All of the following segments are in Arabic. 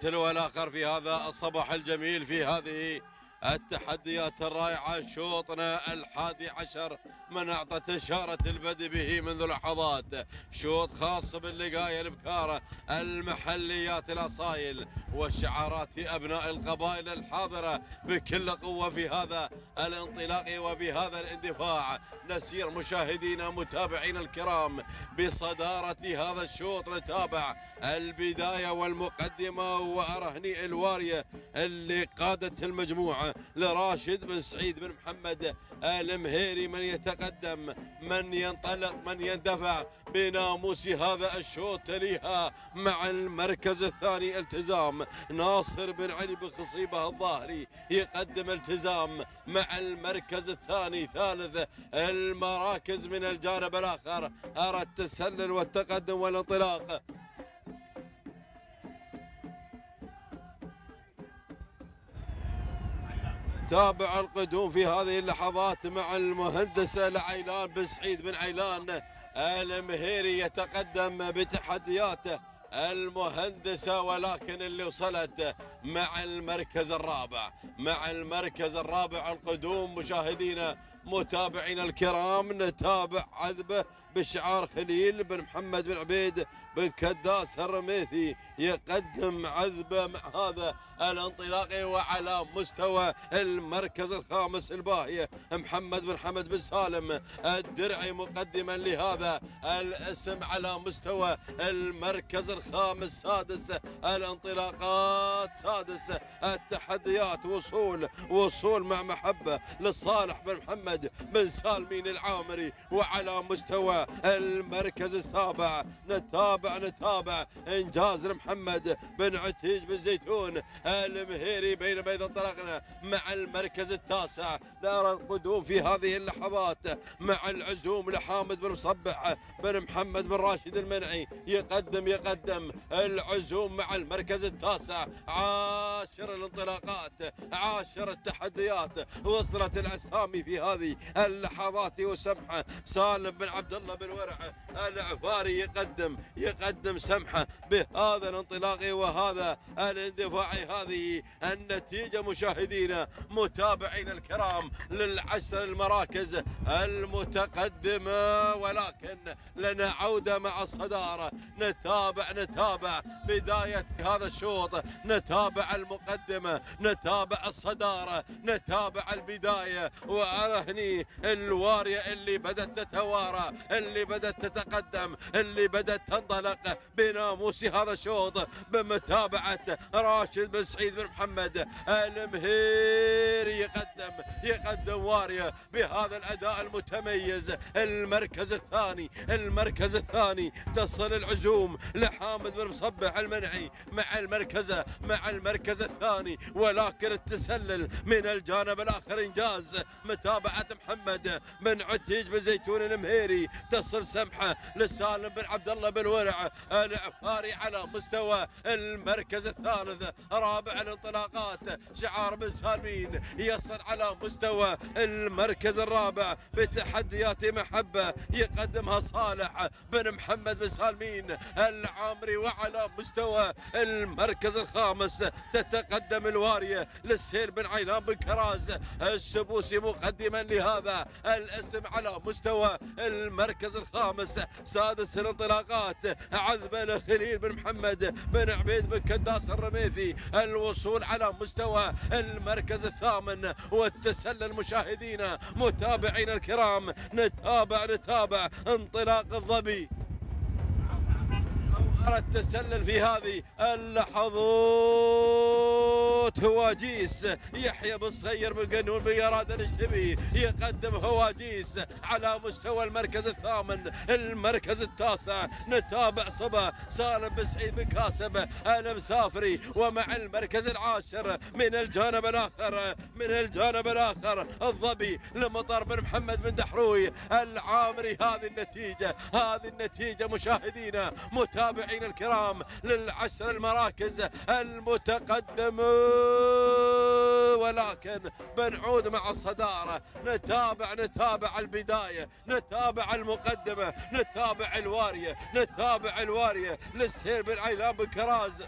تلو الآخر في هذا الصباح الجميل في هذه التحديات الرائعة. شوطنا 11 من أعطت إشارة البدء به منذ لحظات، شوط خاص باللقاية البكارة، المحليات الأصايل والشعارات أبناء القبائل الحاضرة بكل قوة في هذا الانطلاق وبهذا الاندفاع. نسير مشاهدينا متابعينا الكرام بصدارة هذا الشوط، نتابع البداية والمقدمة وأرهني الوارية اللي قادت المجموعة لراشد بن سعيد بن محمد المهيري، من يتقدم، من ينطلق، من يندفع بناموس هذا الشوط. تليها مع المركز الثاني التزام، ناصر بن علي بن خصيبه الظاهري يقدم التزام مع المركز الثاني. ثالث المراكز من الجانب الآخر أرى التسلل والتقدم والانطلاق. تابع القدوم في هذه اللحظات مع المهندس العيلان بن سعيد بن عيلان المهيري، يتقدم بتحدياته المهندسة ولكن اللي وصلت مع المركز الرابع. مع المركز الرابع القدوم مشاهدينا متابعينا الكرام، نتابع عذبه بشعار خليل بن محمد بن عبيد بن كداس الرميثي، يقدم عذبه مع هذا الانطلاق. وعلى مستوى المركز الخامس الباهية محمد بن حمد بن سالم الدرعي مقدما لهذا الاسم. على مستوى المركز الخامس سادس الانطلاقات، سادس التحديات، وصول مع محبة لصالح بن محمد بن سالمين العامري. وعلى مستوى المركز السابع نتابع انجاز محمد بن عتيج بالزيتون المهيري، بينما اذا انطلقنا مع المركز التاسع نرى القدوم في هذه اللحظات مع العزوم لحامد بن مصبح بن محمد بن راشد المنعي، يقدم العزوم مع المركز التاسع. 10 الانطلاقات، 10 التحديات، وصلت الاسامي في هذه اللحظات وسمحة. سالم بن عبد الله بن ورع العفاري يقدم سمحة بهذا الانطلاق وهذا الاندفاع. هذه النتيجة مشاهدينا متابعينا الكرام للعشر المراكز المتقدمة، ولكن لنا عودة مع الصدارة. نتابع بداية هذا الشوط، نتابع المقدمة، نتابع الصدارة، نتابع البداية. وأرهني الوارية اللي بدت تتوارى، اللي بدت تتقدم، اللي بدت تنطلق بناموس هذا الشوط بمتابعة راشد بن سعيد بن محمد المهيري. يقدم وارية بهذا الأداء المتميز. المركز الثاني تصل العزوم لحامد بن مصبح المنعي مع المركز الثاني، ولكن التسلل من الجانب الآخر. إنجاز متابعة محمد بن عتيج بالزيتون المهيري، تصل سمحة لسالم بن عبد الله بن ورع العفاري. على مستوى المركز الثالث رابع الانطلاقات شعار بن سالمين، يصل على مستوى المركز الرابع بتحديات محبة، يقدمها صالح بن محمد بن سالمين العامري. وعلى مستوى المركز الخامس تتقدم الوارية للسير بن عيلان بن كراز السبوسي مقدما لهذا الاسم. على مستوى المركز الخامس سادس الانطلاقات عذبة لخليل بن محمد بن عبيد بن كداس الرميثي، الوصول. على مستوى المركز الثامن والتسلل مشاهدينا متابعينا الكرام، نتابع انطلاق الظبي. التسلل في هذه اللحظات هواجيس، يحيى بصير بن قنون بن قراده الجبي يقدم هواجيس. على مستوى المركز الثامن المركز التاسع نتابع صبا سالم بن سعيد بن كاسب المسافري، ومع المركز العاشر من الجانب الاخر الظبي لمطار بن محمد بن دحروي العامري. هذه النتيجه مشاهدينا متابعين الكرام للعشر المراكز المتقدمة، ولكن بنعود مع الصدارة. نتابع البداية، نتابع المقدمة، نتابع الوارية للسهير بن عيلان بن كراز.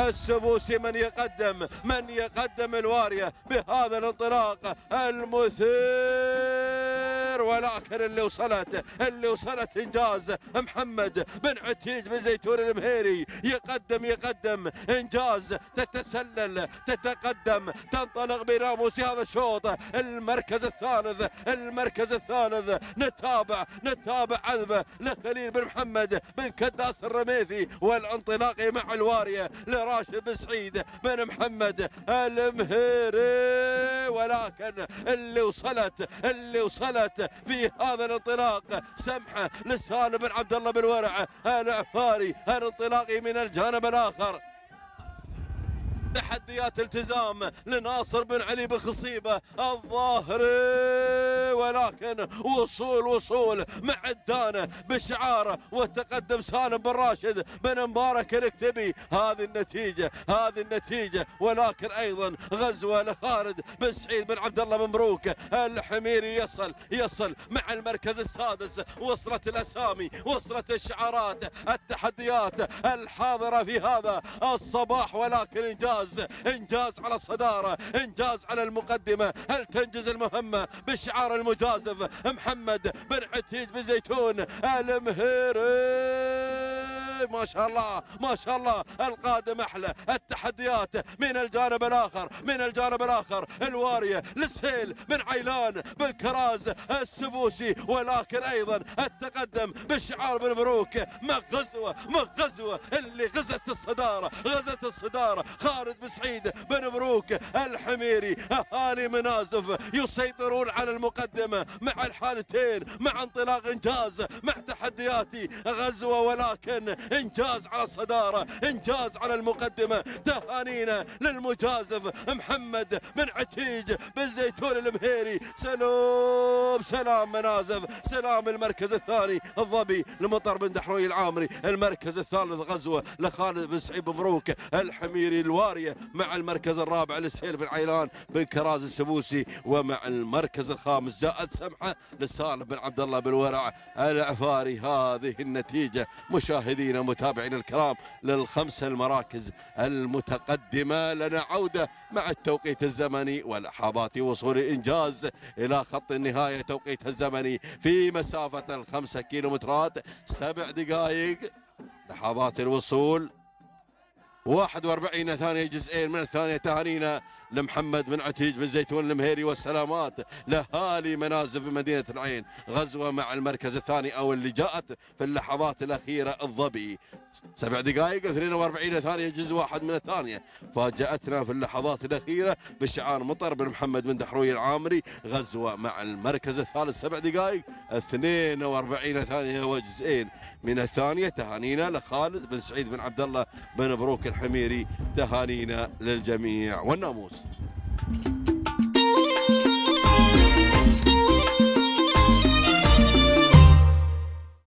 السبوسي من يقدم الوارية بهذا الانطلاق المثير والآخر اللي وصلت إنجاز محمد بن عتيج بالزيتون المهيري. يقدم إنجاز، تتقدم، تنطلق براموس هذا الشوط. المركز الثالث نتابع عذبه لخليل بن محمد بن كداس الرميثي والانطلاق مع الوارية لراشد بن سعيد بن محمد المهيري، ولكن اللي وصلت في هذا الانطلاق سمحة لسالم بن عبد الله بن ورع العفاري. الانطلاقي من الجانب الآخر تحديات التزام لناصر بن علي بن خصيبه الظاهري، ولكن وصول معدانه بشعاره وتقدم سالم بن راشد بن مبارك الكتبي. هذه النتيجه، ولكن ايضا غزوه لخالد بن سعيد بن عبد الله بن مبروك الحميري. يصل مع المركز السادس. وصلت الاسامي، وصلت الشعارات، التحديات الحاضره في هذا الصباح، ولكن إنجاز على الصدارة، إنجاز على المقدمة. هل تنجز المهمة بالشعار المجازف محمد بن عتيج بالزيتون المهيري؟ ما شاء الله القادم أحلى. التحديات من الجانب الآخر الوارية لسهيل بن عيلان بن كراز السبوسي، ولكن أيضا التقدم بالشعار بن مبروك. مغزوة اللي غزت الصدارة خالد بن سعيد بن مبروك الحميري. أهالي منازف يسيطرون على المقدمة مع الحالتين، مع انطلاق إنجاز، مع تحدياتي غزوة، ولكن إنجاز على الصدارة، إنجاز على المقدمة. تهانينا للمجازف محمد بن عتيج بالزيتون المهيري. سلام منازف، سلام. المركز الثاني الظبي لمطار بن دحروي العامري. المركز الثالث غزوة لخالد بن سعيد بن مبروك الحميري الوارية، مع المركز الرابع لسهيل بن عيلان بن كراز السبوسي، ومع المركز الخامس جاءت سمحة لسالم بن عبد الله بن ورع العفاري. هذه النتيجة مشاهدينا متابعينا الكرام للخمس المراكز المتقدمة. لنا عودة مع التوقيت الزمني ولحظات وصول إنجاز إلى خط النهاية. توقيتها الزمني في مسافة 5 كيلومترات 7 دقائق. لحظات الوصول 41 ثانية، جزئين من الثانية. تهانينا لمحمد بن عتيج بالزيتون المهيري والسلامات لأهالي منازف بمدينة العين. غزوة مع المركز الثاني أو اللي جاءت في اللحظات الأخيرة الظبي. 7 دقائق 42 ثانية، جزء واحد من الثانية. فاجأتنا في اللحظات الأخيرة بشعار مطر بن محمد بن دحروي العامري. غزوة مع المركز الثالث 7 دقائق 42 ثانية وجزئين من الثانية. تهانينا لخالد بن سعيد بن عبد الله بن مبروك الحميري. تهانينا للجميع والناموس.